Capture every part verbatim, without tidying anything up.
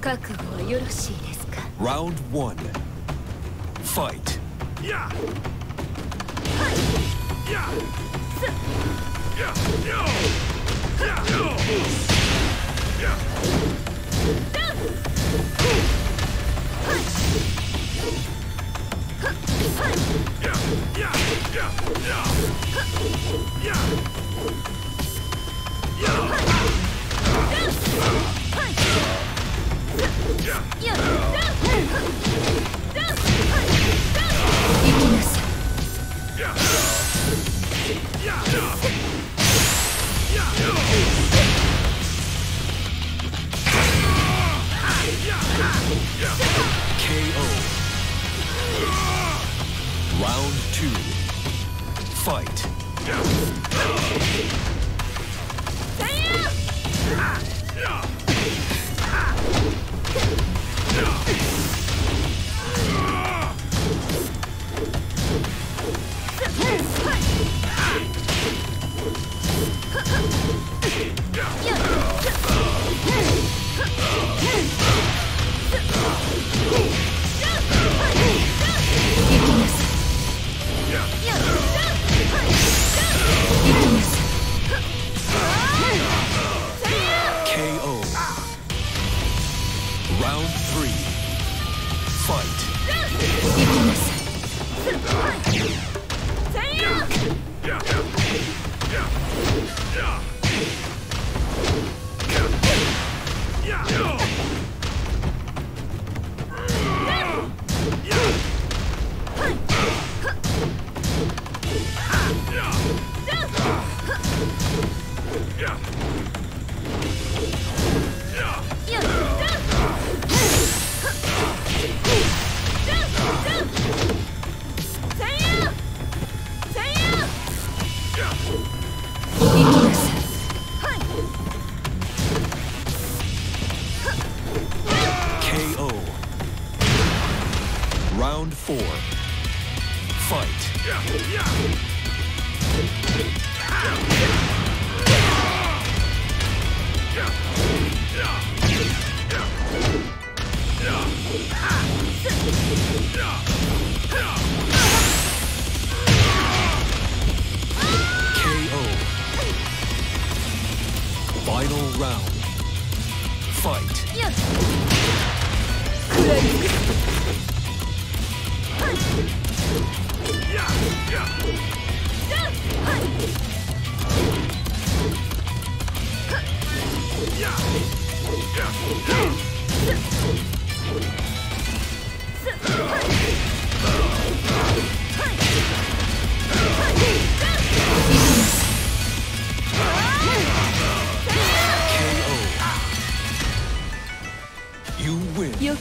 覚悟はよろしいですか。ラウンドワン、ファイト。やっやっいきなさい。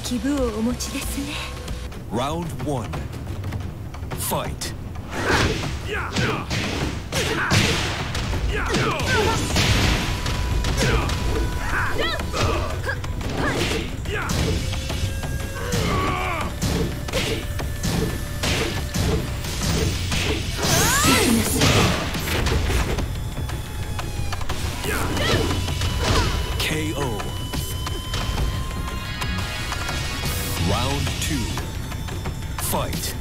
気分をお持ちですね。ラウンドワン、ファイト。ケーオー。Round two, fight.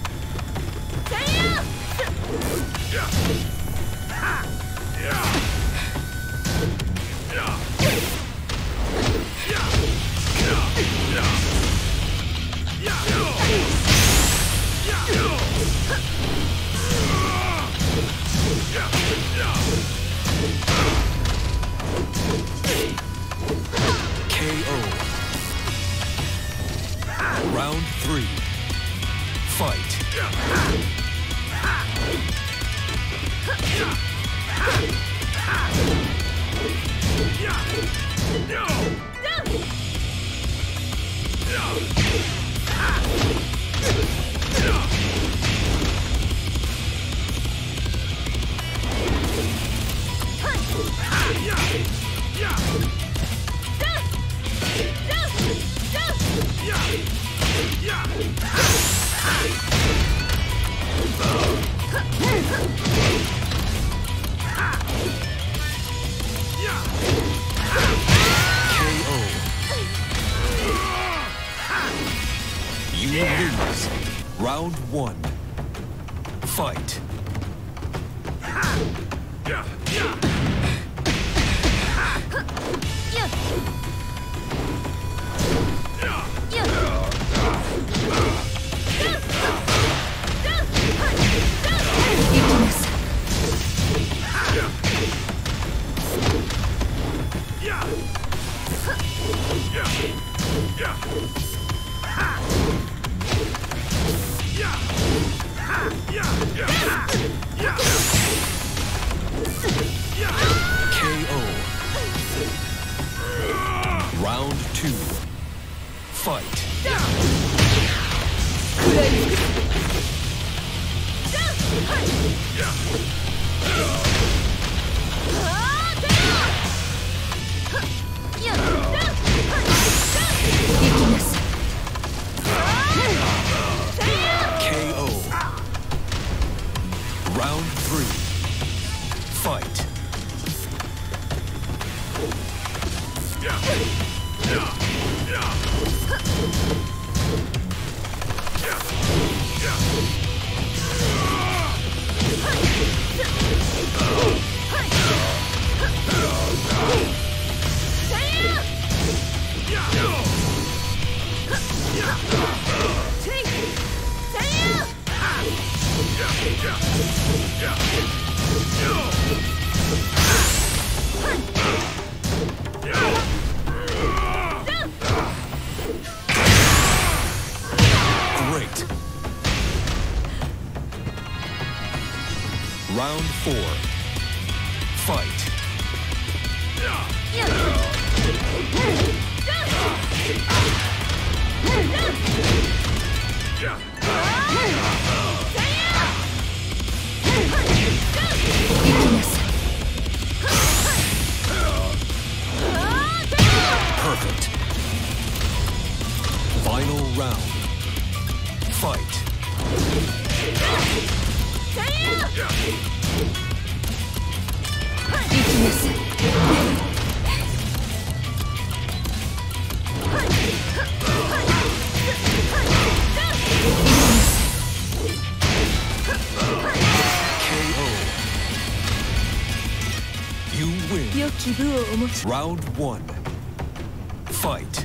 K O. Round three, fight. Yeah! K O one. Fight. Round four. Fight. Perfect. Final round. Fight. ラウンド ワン ファイト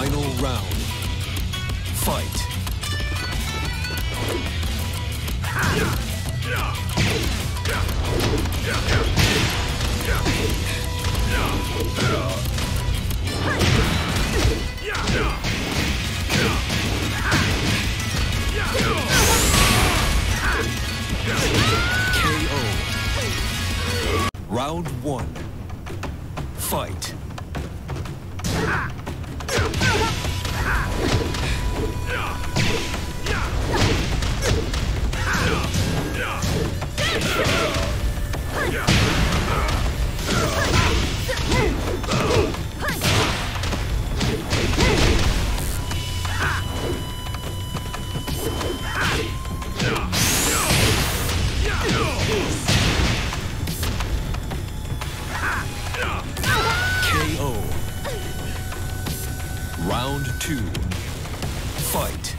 Final round. Fight. Round one. Fight. Round two. Fight.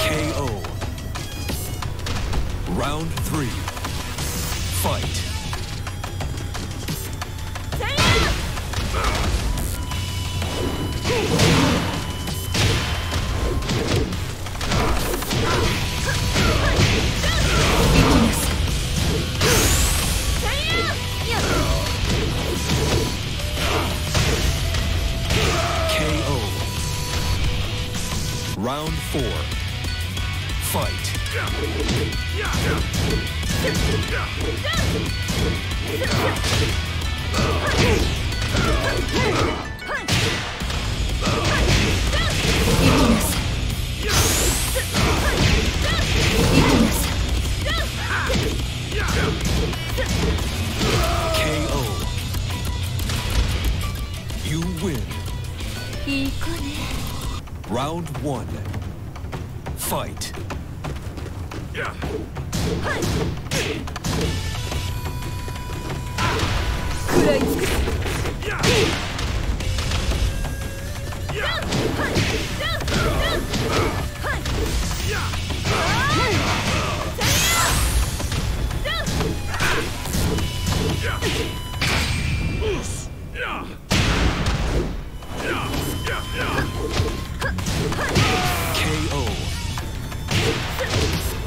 K O. Round three. Fight. Round four. Fight. Round one. Fight.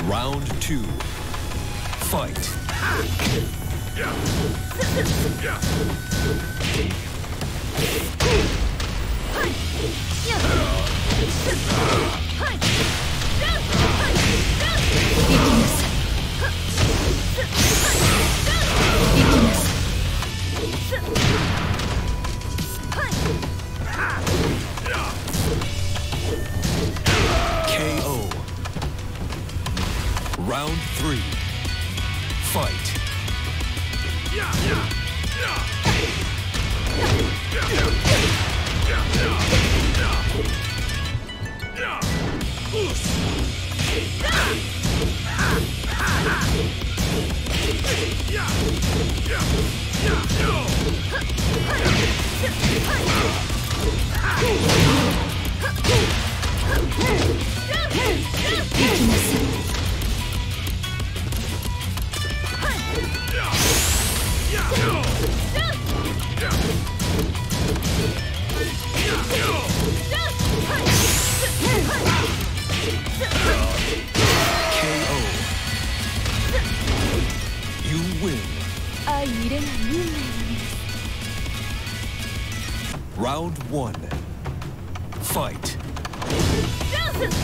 Round two. Fight. Round three. Fight. Yeah, yeah, yeah. Round one. Fight. Yeah.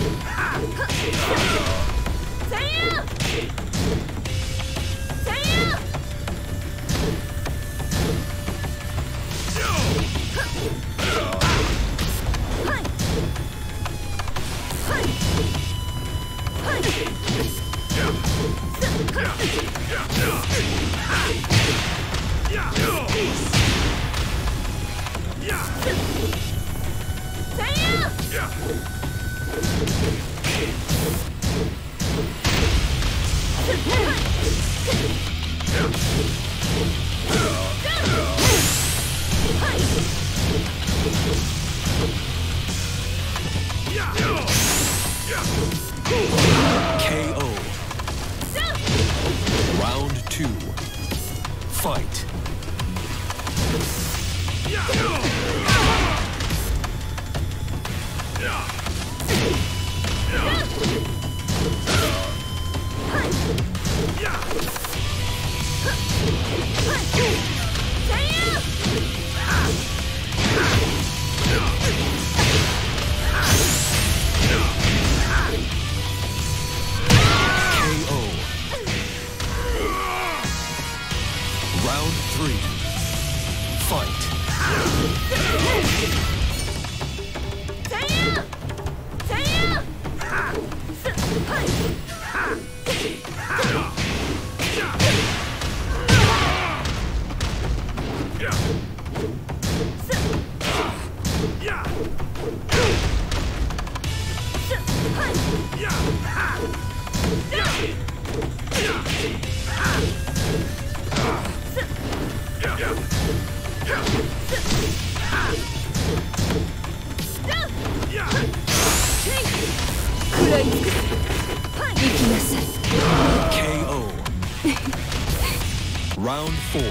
Round four.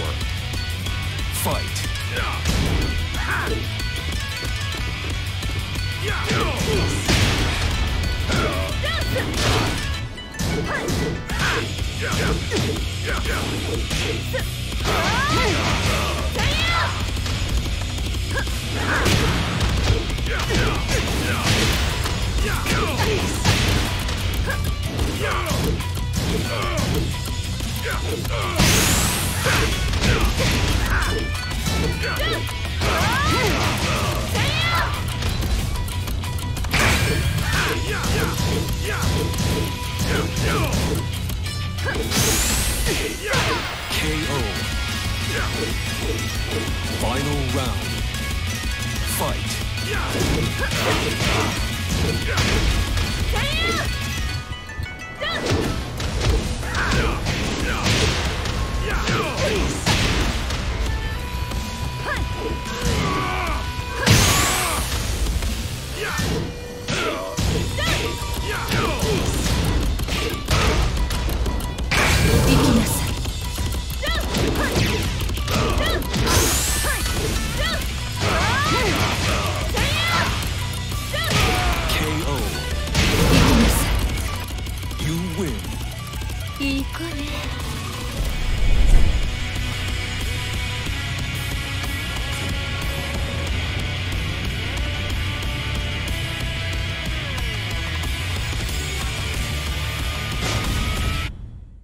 Fight. K O. Final round. Fight. Peace.